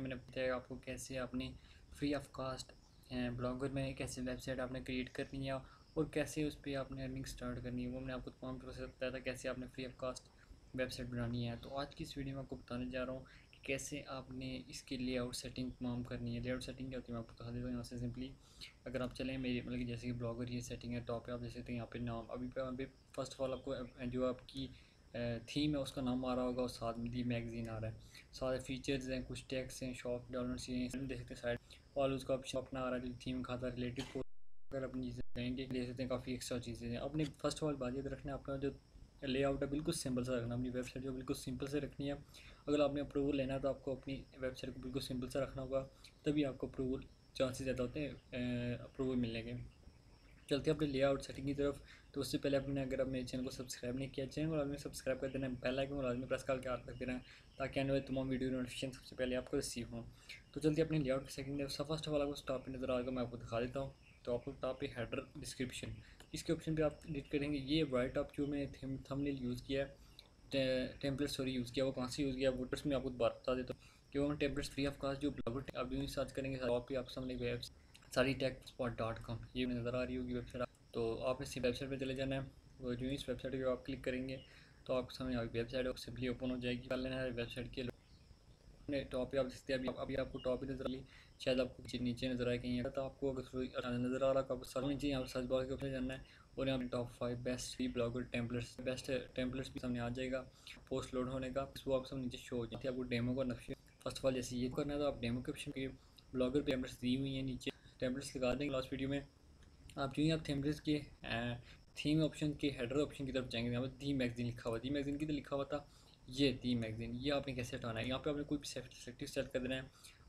मैंने बताया आपको कैसे आपने फ्री ऑफ कॉस्ट ब्लॉगर में एक ऐसी वेबसाइट आपने क्रिएट करनी है और कैसे उस पर आपने अर्निंग स्टार्ट करनी है, वो मैंने आपको तमाम प्रोसेस बताया था कैसे आपने फ्री ऑफ कॉस्ट वेबसाइट बनानी है। तो आज की इस वीडियो में आपको बताने जा रहा हूँ कि कैसे आपने इसके लेआउट सेटिंग तमाम करनी है। लेआउट सेटिंग क्या होती है मैं आपको बता देता हूँ। यहाँ से सिंपली अगर आप चलें मेरे मतलब कि जैसे कि ब्लॉगर ये सेटिंग है टॉप है, आप देख सकते हैं यहाँ पे नाम। अभी पे फर्स्ट ऑफ ऑल आपको जो आपकी थीम है उसका नाम आ रहा होगा और साथ में दी मैगजीन आ रहा है, सारे फीचर्स हैं, कुछ टैक्स हैं, शॉप डॉलर्स हैं, देख सकते हैं साइड और उसका ऑप्शन अपना आ रहा है जो थीम खाता रिलेटेड अगर अपनी चीज़ें लेंगे ले सकते हैं, काफ़ी एक्स्ट्रा चीज़ें हैं। अपने फर्स्ट ऑफ ऑल बात याद रखना है आपका जो लेआउट है बिल्कुल सिंपल सा रखना, अपनी वेबसाइट जो बिल्कुल सिंपल से रखनी है। अगर आपने अप्रूवल लेना है तो आपको अपनी वेबसाइट को बिल्कुल सिंपल सा रखना होगा, तभी आपको अप्रूवल चांसेस ज़्यादा होते हैं अप्रूवल मिलने के। चलते हैं अपने लेआउट सेटिंग की तरफ। तो उससे पहले आपने अगर आप मेरे चैनल को सब्सक्राइब नहीं किया, चैनल को आपने सब्सक्राइब कर देना है, बेल आइकन को लाजमी प्रेस करके आगे तक देना है ताकि आने वाले तमाम वीडियो नोटिफिकेशन सबसे पहले आपको रिसीव हों। तो चलते अपने लेआउट की सेटिंग तरफ। फर्स्ट ऑफ ऑल आपको टॉप पर नजर आएगा, मैं आपको दिखा देता हूँ। तो आपको टॉप पे हेडर डिस्क्रिप्शन इसके ऑप्शन पे आप एडिट करेंगे। ये वाइट टॉप जो मैंने थंबनेल यूज़ किया टेम्पलेट सॉरी यूज़ किया, वो कहाँ से यूज़ किया वो मैं आपको बात बता देता हूँ कि वो टेम्पलेट्स फ्री ऑफ कॉस्ट जो ब्लॉगर आप जो सर्च करेंगे टॉप पे आप सामने वेबसाइट सारी tech.com ये नज़र आ रही होगी वेबसाइट। तो आप इस वेबसाइट पे चले जाना है और जो इस वेबसाइट पर आप क्लिक करेंगे तो आपके सामने आपकी वेबसाइट है सिंपली ओपन हो जाएगी। पहले ना वेबसाइट के लोग टॉप पे आप देखते हैं, अभी आपको टॉप पे नजर आ रही, शायद आपको नीचे नजर आए कहीं। तो आपको अगर नज़र आ रहा है आपको सर्च नीचे यहाँ सर्च बार के ऊपर जाना है और यहाँ पर top 5 best free blogger templates भी सामने आ जाएगा। पोस्ट लोड होने का वो आप सब नीचे शो हो जाती है। आपको डेमो का नक्शा फर्स्ट ऑफ ऑल जैसे ये करना है तो आप डेमो के ऑप्शन के ब्लॉगर टेम्पलेट्स दी हुई हैं, नीचे टेम्पलेट्स लगा देंगे। लास्ट वीडियो में आप जो है आप टेम्पलेट्स के थीम ऑप्शन के हेडर ऑप्शन की तरफ जाएंगे। यहाँ पर दी मैगजीन लिखा हुआ, दी मैगजीन की तरफ लिखा हुआ था ये दी मैगजीन, ये आपने कैसे हटाना है। यहाँ पे आपने कोई भी सेलेक्टिव सेट कर देना है।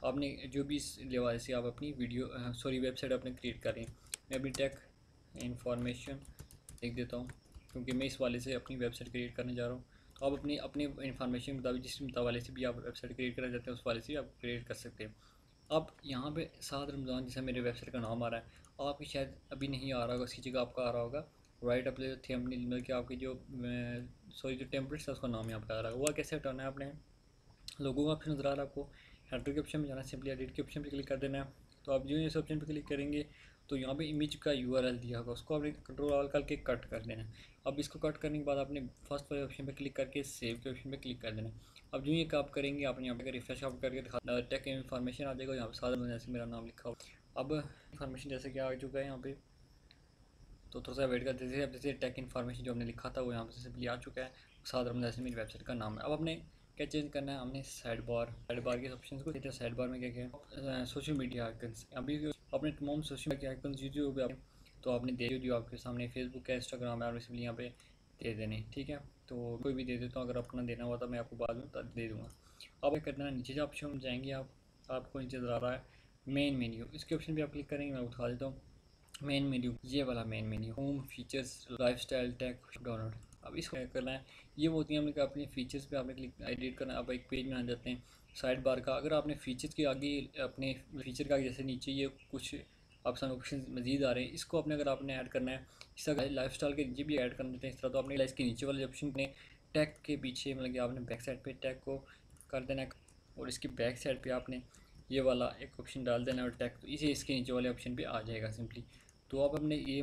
आपने जो भी लेवल से आप अपनी वीडियो सॉरी वेबसाइट आपने क्रिएट कर रही है, मैं अपनी टेक इन्फॉर्मेशन लिख देता हूँ क्योंकि मैं इस वाले से अपनी वेबसाइट क्रिएट करने जा रहा हूँ। तो आप अपनी अपने इन्फॉर्मेशन के मुताबिक जिस वाले से भी आप वेबसाइट क्रिएट करना चाहते हैं उस वाले से आप क्रिएट कर सकते हैं। अब यहाँ पे 7 रमज़ान जैसे मेरे वेबसाइट का नाम आ रहा है, आपकी शायद अभी नहीं आ रहा होगा, उसकी जगह आपका आ रहा होगा राइट अप जो थे अपने मतलब कि आपकी जो सॉरी जो टेम्पलेट्स है उसका नाम यहाँ पे आ रहा है। हुआ कैसे हटाना है, आपने लोगों का ऑप्शन नजर आ रहा है, आपको हेडर के ऑप्शन में जाना, सिंपली एडिट के ऑप्शन पर क्लिक कर देना है। तो आप जो इस ऑप्शन पर क्लिक करेंगे तो यहाँ पे इमेज का URL दिया होगा, उसको आपने कंट्रोल करके कट कर देना है। अब इसको कट करने के बाद आपने फर्स्ट वाले ऑप्शन पे क्लिक करके सेव के ऑप्शन पे क्लिक कर देना है। अब जो ये आप करेंगे आपने यहाँ पे रिफ्रेश आप करके दिखा टेक इन्फॉर्मेशन आ जाएगा, यहाँ पे साधारण जैसे मेरा नाम लिखा हुआ। अब इन्फॉर्मेशन जैसे कि आ चुका है यहाँ पे, तो थोड़ा सा वेट करते थे। अब जैसे टेक इन्फॉर्मेशन जो हमने लिखा था वो यहाँ से सिंपली आ चुका है, साधारण जैसे मेरी वेबसाइट का नाम है। अब आपने क्या चेंज करना है, हमने साइड बार के ऑप्शन को देखते हैं। साइड बार में क्या क्या सोशल मीडिया आइकन्स, अभी अपने तमाम सोशल मीडिया आइकन्स यूट्यूब है तो आपने दे जो आपके सामने फेसबुक है इंस्टाग्राम है और इसलिए यहाँ पे दे देने, ठीक है। तो कोई भी दे देता हूँ, अगर अपना देना हुआ तो मैं आपको बाद में दे दूँगा। अब क्या करना है, नीचे जो ऑप्शन जाएंगे आप आपको नीचे नजर आ रहा है मेन मेन्यू, इसके ऑप्शन पर आप क्लिक करेंगे। मैं उठा देता हूँ मेन मेन्यू, ये वाला main menu, home features lifestyle tech download. अब इसको करना है ये वो होती है हमने अपने फीचर्स पे आपने क्लिक एडिट करना है। आप एक पेज में आ जाते हैं साइड बार का, अगर आपने फीचर्स के आगे अपने फीचर का जैसे नीचे ये कुछ ऑप्शन मजीद आ रहे हैं, इसको अपने अगर आपने ऐड करना है इस तरह लाइफ स्टाइल के नीचे भी ऐड कर देते हैं इस तरह। तो आपने इसके नीचे वाले ऑप्शन ने टैग के पीछे मतलब कि आपने बैक साइड पर टैग को कर देना और इसकी बैक साइड पर आपने ये वाला एक ऑप्शन डाल देना और टैग तो इसे इसके नीचे वाले ऑप्शन पर आ जाएगा सिंपली। तो आप अपने ये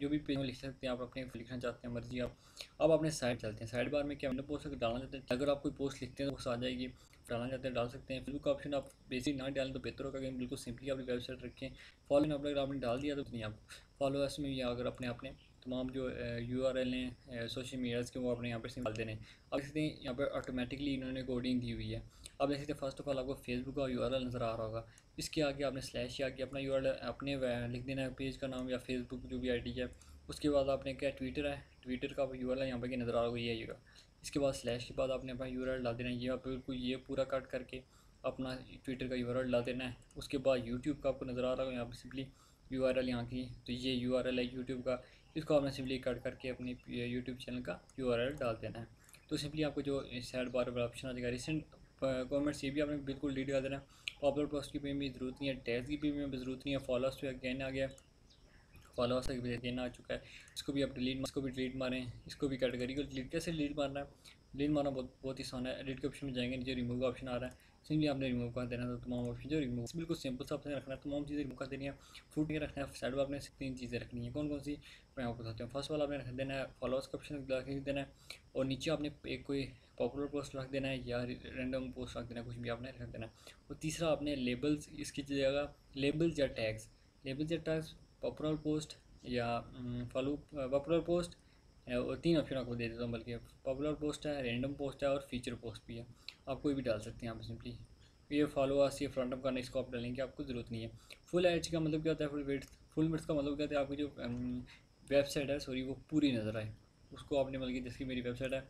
जो भी पेज में लिख सकते हैं, आप अपने लिखना चाहते हैं मर्जी आप। अब अपने साइड चलते हैं, साइड बार में क्या हमने पोस्ट डालना चाहते हैं, अगर आप कोई पोस्ट लिखते हैं तो वो आ जाएगी, डालना चाहते हैं डाल सकते हैं। फेसबुक का ऑप्शन आप बेसिक ना डालें तो बेहतर होगा, क्योंकि बिल्कुल सिंपली अपनी वेबसाइट रखें। फॉलोइंग अगर आपने डाल दिया तो नहीं आप फॉलोअर्स में या अगर अपने अपने तमाम जो URL हैं सोशल मीडियाज़ के वो आपने यहाँ पर डाल देने। अब देखते हैं यहाँ पर ऑटोमेटिकली इन्होंने कोडिंग दी हुई है। अब देख सकते हैं फर्स्ट ऑफ ऑल आपको फेसबुक का URL नज़र आ रहा होगा, इसके आगे आपने स्लैश या आगे अपना URL अपने लिख देना है, पेज का नाम या फेसबुक जो भी आईडी है। उसके बाद आपने क्या ट्विटर है, ट्विटर का URL यहाँ पर नज़र आ रहा होगा, ये URL। इसके बाद स्लैश के बाद आपने अपना URL डाल देना है, ये बिल्कुल ये पूरा कट करके अपना ट्विटर का URL डाल देना है। उसके बाद यूट्यूब का आपको नज़र आ रहा होगा यहाँ पर सिंपली URL यहाँ की, तो ये URL है यूट्यूब का, इसको आपने सिंपली कट करके अपने यूट्यूब चैनल का URL डाल देना है। तो सिंपली आपको जो साइड बार वाला ऑप्शन आ जाएगा रिसेंट कमेंट्स ये भी आपने बिल्कुल डिलीट कर देना है। पॉपुलर पोस्ट की पे में ज़रूरत नहीं है, टैग्स की पे में ज़रूरत नहीं है, फॉलोअर्स पे अगेन आ गया, फॉलोअर्स का अगेन आ चुका है, इसको भी आप डिलीट, इसको भी डिलीट मारें, इसको भी कैटेगरी को डिलीट। कैसे डिलीट मारना है, डिलीट मारना बहुत ही आसान है। एडिट के ऑप्शन में जाएंगे, नीचे रिमूव का ऑप्शन आ रहा है, सिंपली आपने रिमूव कर देना, तो तमाम ऑप्शन जो रिमूव बिल्कुल सिंपल सा आपने रखना है, तमाम चीज़ें रिमूव कर देनी है। फूट में रखना है, साइड पर आपने 3 चीज़ें रखनी है, कौन कौन सी मैं आपको बताता हूँ। फर्स्ट वाला आपने रख देना है फॉलोअर्स का ऑप्शन रख देना है, और नीचे आपने एक कोई पॉपुलर पोस्ट रख देना है या रैंडम पोस्ट रख देना है, कुछ भी आपने रख देना है। और तीसरा आपने लेबल्स, इसकी जगह लेबल्स या टैग्स, पॉपुलर पोस्ट या फॉलो पॉपुलर पोस्ट, और 3 ऑप्शन आपको दे देता हूँ, बल्कि पॉपुलर पोस्ट है, रैंडम पोस्ट है और फीचर पोस्ट भी है। आप कोई भी डाल सकते हैं। आप सिंपली ये फॉलोअर्स, ये फ्रंट अप करना, इसको आप डालने की आपको ज़रूरत नहीं है। फुल एड्स का मतलब क्या होता है, फुल विड्थ का मतलब क्या होता है, आपकी जो वेबसाइट है वो पूरी नज़र आए, उसको आपने बल्कि जैसे मेरी वेबसाइट है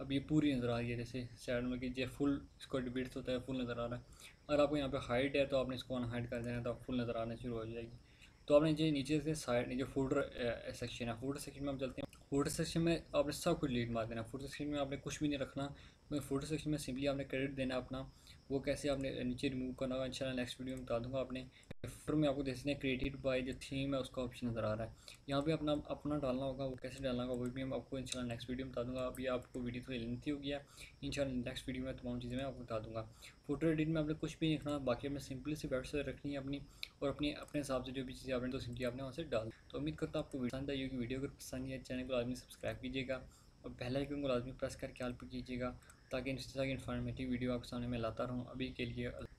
अब ये पूरी नज़र आ रही है, जैसे साइड में कि जो फुल इसको विड्थ होता है फुल नज़र आ रहा है। अगर आपको यहाँ पे हाइट है तो आपने इसको अनहाइट कर देना, तो आप फुल नज़र आना शुरू हो जाएगी। तो आपने जो नीचे से साइड जो फूटर सेक्शन है, फूटर सेक्शन में आप चलते हैं। फूटर सेक्शन में आपने सब कुछ डिलीट मार देना, फूटर सेक्शन में आपने कुछ भी नहीं रखना। फूटर सेक्शन में सिंपली आपने क्रेडिट देना अपना, वो कैसे आपने नीचे रिमूव करना होगा इंशाल्लाह नेक्स्ट वीडियो में बता दूंगा। आपने फूटर में आपको देखते हैं क्रिएटेड बाय जो थीम है उसका ऑप्शन नज़र आ रहा है, यहाँ पे अपना डालना होगा, वो कैसे डालना होगा वो भी हम आपको इंशाल्लाह नेक्स्ट वीडियो में बता दूंगा। अभी आपको वीडियो थोड़ी लेंथी हो गया, इंशाल्लाह नेक्स्ट वीडियो में तमाम चीज़ें मैं आपको बता दूँगा। फोटो एडिट में आपने कुछ भी नहीं रखना, बाकी आपने सिंपली सी वेबसाइट रखनी है अपनी, और अपने हिसाब से जो भी चीज़ें आपने तो सिंपली आपने वहाँ से डाल। तो उम्मीद करता हूँ आपको पसंद आई होगी वीडियो, अगर पसंद है चैनल को लाजमी सब्सक्राइब कीजिएगा और पहला आइकन को लाजमी प्रेस करके ऑल पे कीजिएगा, ताकि इस तरह की इन्फॉर्मेटिव वीडियो आपके सामने मैं लाता रहूँ। अभी के लिए।